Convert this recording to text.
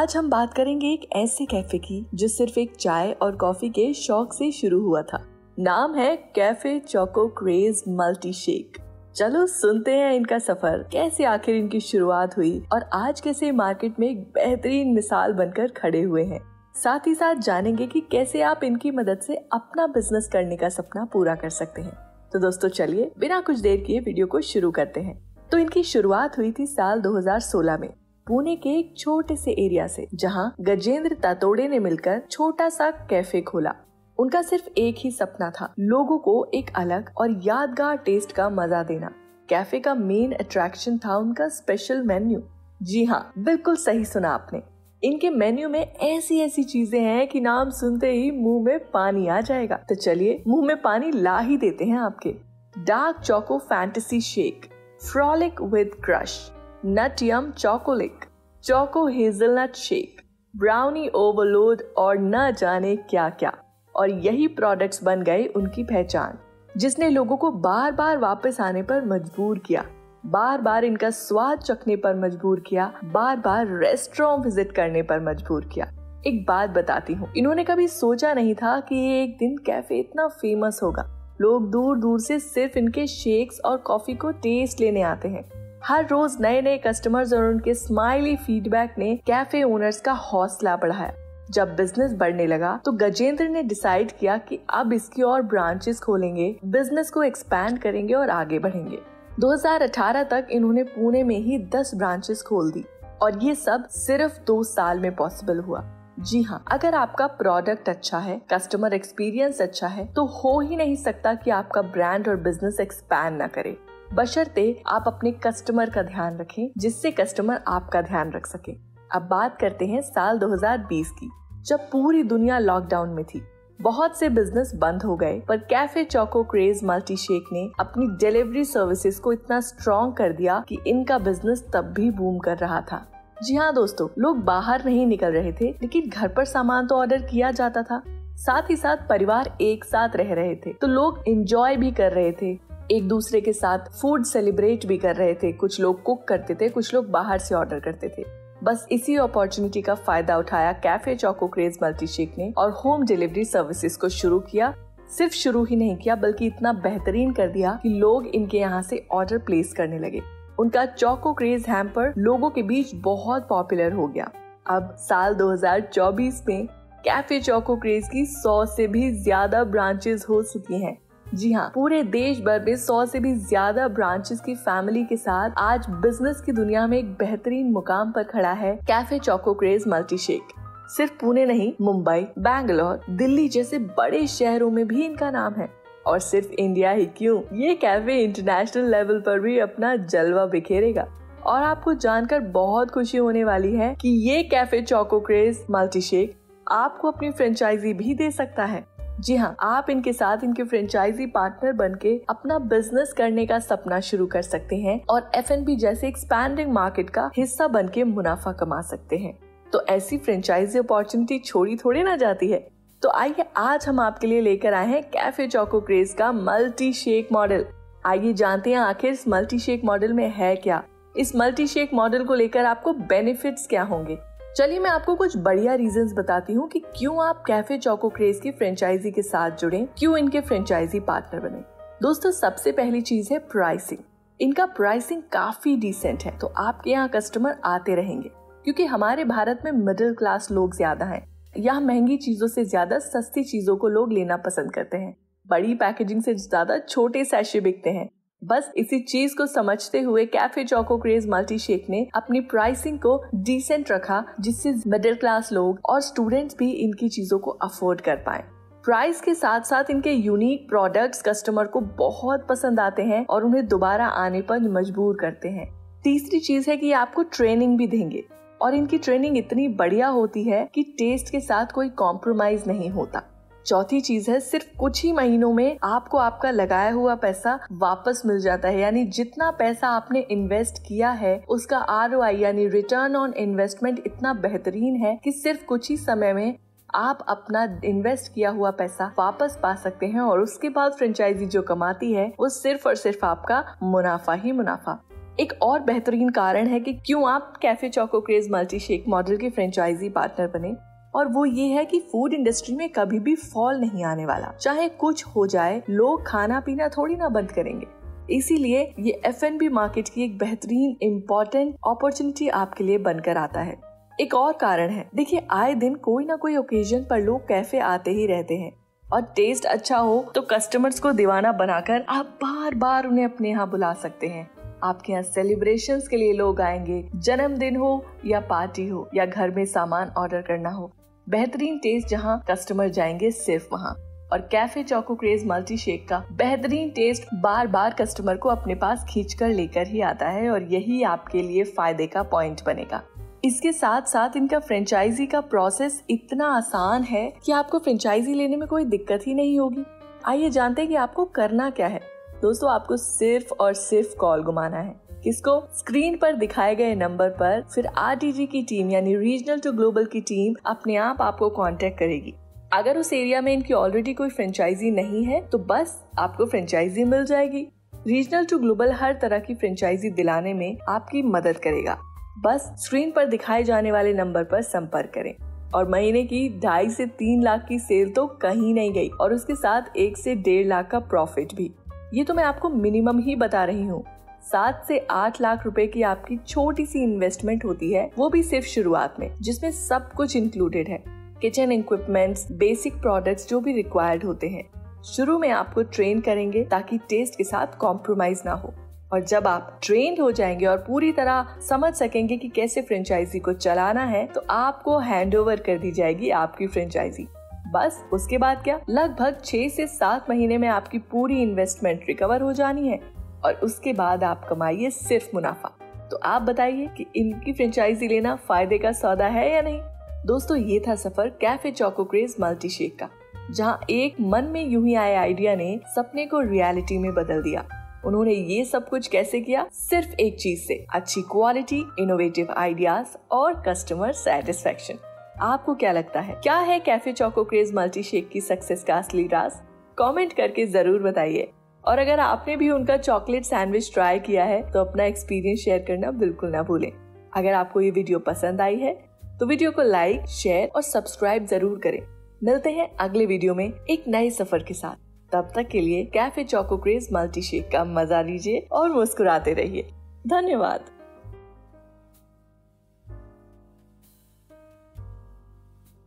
आज हम बात करेंगे एक ऐसे कैफे की जो सिर्फ एक चाय और कॉफी के शौक से शुरू हुआ था। नाम है Cafe Choco Craze Multi Shake. चलो सुनते हैं इनका सफर, कैसे आखिर इनकी शुरुआत हुई और आज कैसे मार्केट में एक बेहतरीन मिसाल बनकर खड़े हुए हैं। साथ ही साथ जानेंगे कि कैसे आप इनकी मदद से अपना बिजनेस करने का सपना पूरा कर सकते हैं। तो दोस्तों चलिए बिना कुछ देर किए वीडियो को शुरू करते हैं। तो इनकी शुरुआत हुई थी साल 2016 में पुणे के एक छोटे से एरिया से, जहां गजेंद्र तातोड़े ने मिलकर छोटा सा कैफे खोला। उनका सिर्फ एक ही सपना था, लोगों को एक अलग और यादगार टेस्ट का मजा देना। कैफे का मेन अट्रैक्शन था उनका स्पेशल मेन्यू। जी हाँ, बिल्कुल सही सुना आपने। इनके मेन्यू में ऐसी ऐसी चीजें हैं कि नाम सुनते ही मुंह में पानी आ जाएगा। तो चलिए मुंह में पानी ला ही देते हैं आपके। Dark choco fantasy shake, frolic with crush, nut yum chocolic, choco hazelnut shake, brownie overload और न जाने क्या क्या। और यही प्रोडक्ट्स बन गए उनकी पहचान, जिसने लोगों को बार बार वापस आने पर मजबूर किया, बार बार इनका स्वाद चखने पर मजबूर किया, बार बार रेस्टोरेंट विजिट करने पर मजबूर किया। एक बात बताती हूँ, इन्होंने कभी सोचा नहीं था कि ये एक दिन कैफे इतना फेमस होगा। लोग दूर दूर से सिर्फ इनके शेक्स और कॉफी को टेस्ट लेने आते हैं। हर रोज नए नए कस्टमर्स और उनके स्माइली फीडबैक ने कैफे ओनर्स का हौसला बढ़ाया। जब बिजनेस बढ़ने लगा तो गजेंद्र ने डिसाइड किया कि अब इसकी और ब्रांचेस खोलेंगे, बिजनेस को एक्सपैंड करेंगे और आगे बढ़ेंगे। 2018 तक इन्होंने पुणे में ही 10 ब्रांचेस खोल दी और ये सब सिर्फ 2 साल में पॉसिबल हुआ। जी हाँ, अगर आपका प्रोडक्ट अच्छा है, कस्टमर एक्सपीरियंस अच्छा है, तो हो ही नहीं सकता कि आपका ब्रांड और बिजनेस एक्सपैंड ना करे, बशर्ते आप अपने कस्टमर का ध्यान रखें, जिससे कस्टमर आपका ध्यान रख सके। अब बात करते हैं साल 2020 की, जब पूरी दुनिया लॉकडाउन में थी। बहुत से बिजनेस बंद हो गए, पर Cafe Choco Craze Multi Shake ने अपनी डिलीवरी सर्विसेज को इतना स्ट्रॉन्ग कर दिया कि इनका बिजनेस तब भी बूम कर रहा था। जी हाँ दोस्तों, लोग बाहर नहीं निकल रहे थे, लेकिन घर पर सामान तो ऑर्डर किया जाता था। साथ ही साथ परिवार एक साथ रह रहे थे, तो लोग एंजॉय भी कर रहे थे, एक दूसरे के साथ फूड सेलिब्रेट भी कर रहे थे। कुछ लोग कुक करते थे, कुछ लोग बाहर से ऑर्डर करते थे। बस इसी अपॉर्चुनिटी का फायदा उठाया Cafe Choco Craze Multi Shake ने और होम डिलीवरी सर्विसेज को शुरू किया। सिर्फ शुरू ही नहीं किया, बल्कि इतना बेहतरीन कर दिया कि लोग इनके यहाँ से ऑर्डर प्लेस करने लगे। उनका चोको क्रेज हैम्पर लोगों के बीच बहुत पॉपुलर हो गया। अब साल 2024 में कैफे चोको क्रेज की 100 से भी ज्यादा ब्रांचेस हो चुकी है। जी हाँ, पूरे देश भर में 100 से भी ज्यादा ब्रांचेस की फैमिली के साथ आज बिजनेस की दुनिया में एक बेहतरीन मुकाम पर खड़ा है Cafe Choco Craze Multi Shake. सिर्फ पुणे नहीं, मुंबई, बैंगलोर, दिल्ली जैसे बड़े शहरों में भी इनका नाम है। और सिर्फ इंडिया ही क्यों, ये कैफे इंटरनेशनल लेवल पर भी अपना जलवा बिखेरेगा। और आपको जानकर बहुत खुशी होने वाली है कि ये Cafe Choco Craze Multi Shake आपको अपनी फ्रेंचाइजी भी दे सकता है। जी हाँ, आप इनके साथ इनके फ्रेंचाइजी पार्टनर बनके अपना बिजनेस करने का सपना शुरू कर सकते हैं और F&B जैसे एक्सपैंडिंग मार्केट का हिस्सा बनके मुनाफा कमा सकते हैं। तो ऐसी फ्रेंचाइजी अपॉर्चुनिटी छोड़ी थोड़ी ना जाती है। तो आइए आज हम आपके लिए लेकर आए हैं कैफे चोको क्रेज का मल्टी शेक मॉडल। आइए जानते हैं आखिर इस मल्टी शेक मॉडल में है क्या, इस मल्टी शेक मॉडल को लेकर आपको बेनिफिट्स क्या होंगे। चलिए मैं आपको कुछ बढ़िया रीजंस बताती हूँ कि क्यों आप कैफे चोको क्रेज की फ्रेंचाइजी के साथ जुड़ें, क्यों इनके फ्रेंचाइजी पार्टनर बने। दोस्तों सबसे पहली चीज है प्राइसिंग। इनका प्राइसिंग काफी डिसेंट है, तो आपके यहाँ कस्टमर आते रहेंगे, क्योंकि हमारे भारत में मिडिल क्लास लोग ज्यादा हैं। यहाँ महंगी चीजों से ज्यादा सस्ती चीजों को लोग लेना पसंद करते हैं, बड़ी पैकेजिंग से ज्यादा छोटे सैशे बिकते हैं। बस इसी चीज को समझते हुए Cafe Choco Craze Multi Shake ने अपनी प्राइसिंग को डिसेंट रखा, जिससे मिडिल क्लास लोग और स्टूडेंट्स भी इनकी चीजों को अफोर्ड कर पाए। प्राइस के साथ साथ इनके यूनिक प्रोडक्ट्स कस्टमर को बहुत पसंद आते हैं और उन्हें दोबारा आने पर मजबूर करते हैं। तीसरी चीज है कि ये आपको ट्रेनिंग भी देंगे और इनकी ट्रेनिंग इतनी बढ़िया होती है कि टेस्ट के साथ कोई कॉम्प्रोमाइज नहीं होता। चौथी चीज है, सिर्फ कुछ ही महीनों में आपको आपका लगाया हुआ पैसा वापस मिल जाता है, यानी जितना पैसा आपने इन्वेस्ट किया है उसका ROI यानी रिटर्न ऑन इन्वेस्टमेंट इतना बेहतरीन है कि सिर्फ कुछ ही समय में आप अपना इन्वेस्ट किया हुआ पैसा वापस पा सकते हैं। और उसके बाद फ्रेंचाइजी जो कमाती है वो सिर्फ और सिर्फ आपका मुनाफा ही मुनाफा। एक और बेहतरीन कारण है कि क्यों आप Cafe Choco Craze Multi Shake model के फ्रेंचाइजी पार्टनर बने, और वो ये है कि फूड इंडस्ट्री में कभी भी फॉल नहीं आने वाला। चाहे कुछ हो जाए, लोग खाना पीना थोड़ी ना बंद करेंगे। इसीलिए ये F&B मार्केट की एक बेहतरीन इम्पोर्टेंट अपॉर्चुनिटी आपके लिए बनकर आता है। एक और कारण है, देखिए आए दिन कोई ना कोई ओकेजन पर लोग कैफे आते ही रहते हैं, और टेस्ट अच्छा हो तो कस्टमर्स को दीवाना बनाकर आप बार बार उन्हें अपने यहाँ बुला सकते हैं। आपके यहाँ सेलिब्रेशंस के लिए लोग आएंगे, जन्मदिन हो या पार्टी हो या घर में सामान ऑर्डर करना हो, बेहतरीन टेस्ट जहाँ कस्टमर जाएंगे सिर्फ वहाँ। और Cafe Choco Craze Multi Shake का बेहतरीन टेस्ट बार बार कस्टमर को अपने पास खींचकर लेकर ही आता है, और यही आपके लिए फायदे का पॉइंट बनेगा। इसके साथ साथ इनका फ्रेंचाइजी का प्रोसेस इतना आसान है कि आपको फ्रेंचाइजी लेने में कोई दिक्कत ही नहीं होगी। आइए जानते हैं कि आपको करना क्या है। दोस्तों, आपको सिर्फ और सिर्फ कॉल घुमाना है। किसको? स्क्रीन पर दिखाए गए नंबर पर। फिर RTG की टीम यानी रीजनल टू ग्लोबल की टीम अपने आप आपको कॉन्टेक्ट करेगी। अगर उस एरिया में इनकी ऑलरेडी कोई फ्रेंचाइजी नहीं है तो बस आपको फ्रेंचाइजी मिल जाएगी। रीजनल टू ग्लोबल हर तरह की फ्रेंचाइजी दिलाने में आपकी मदद करेगा। बस स्क्रीन पर दिखाए जाने वाले नंबर पर संपर्क करें। और महीने की 2.5 से 3 लाख की सेल तो कहीं नहीं गई, और उसके साथ 1 से 1.5 लाख का प्रॉफिट भी। ये तो मैं आपको मिनिमम ही बता रही हूँ। 7 से 8 लाख रुपए की आपकी छोटी सी इन्वेस्टमेंट होती है, वो भी सिर्फ शुरुआत में, जिसमें सब कुछ इंक्लूडेड है। किचन इक्विपमेंट्स, बेसिक प्रोडक्ट्स जो भी रिक्वायर्ड होते हैं। शुरू में आपको ट्रेन करेंगे ताकि टेस्ट के साथ कॉम्प्रोमाइज ना हो, और जब आप ट्रेन्ड हो जाएंगे और पूरी तरह समझ सकेंगे कि कैसे फ्रेंचाइजी को चलाना है तो आपको हैंडओवर कर दी जाएगी आपकी फ्रेंचाइजी। बस उसके बाद क्या, लगभग 6 से 7 महीने में आपकी पूरी इन्वेस्टमेंट रिकवर हो जानी है, और उसके बाद आप कमाइए सिर्फ मुनाफा। तो आप बताइए कि इनकी फ्रेंचाइजी लेना फायदे का सौदा है या नहीं। दोस्तों, ये था सफर Cafe Choco Craze Multi Shake का, जहाँ एक मन में यूं ही आए आइडिया ने सपने को रियलिटी में बदल दिया। उन्होंने ये सब कुछ कैसे किया? सिर्फ एक चीज से, अच्छी क्वालिटी, इनोवेटिव आइडियाज और कस्टमर सेटिस्फेक्शन। आपको क्या लगता है, क्या है Cafe Choco Craze Multi Shake की सक्सेस का असली राज? कमेंट करके जरूर बताइए। और अगर आपने भी उनका चॉकलेट सैंडविच ट्राई किया है तो अपना एक्सपीरियंस शेयर करना बिल्कुल ना भूलें। अगर आपको ये वीडियो पसंद आई है तो वीडियो को लाइक, शेयर और सब्सक्राइब जरूर करें। मिलते हैं अगले वीडियो में एक नए सफर के साथ। तब तक के लिए Cafe Choco Craze Multi Shake का मजा लीजिए और मुस्कुराते रहिए। धन्यवाद।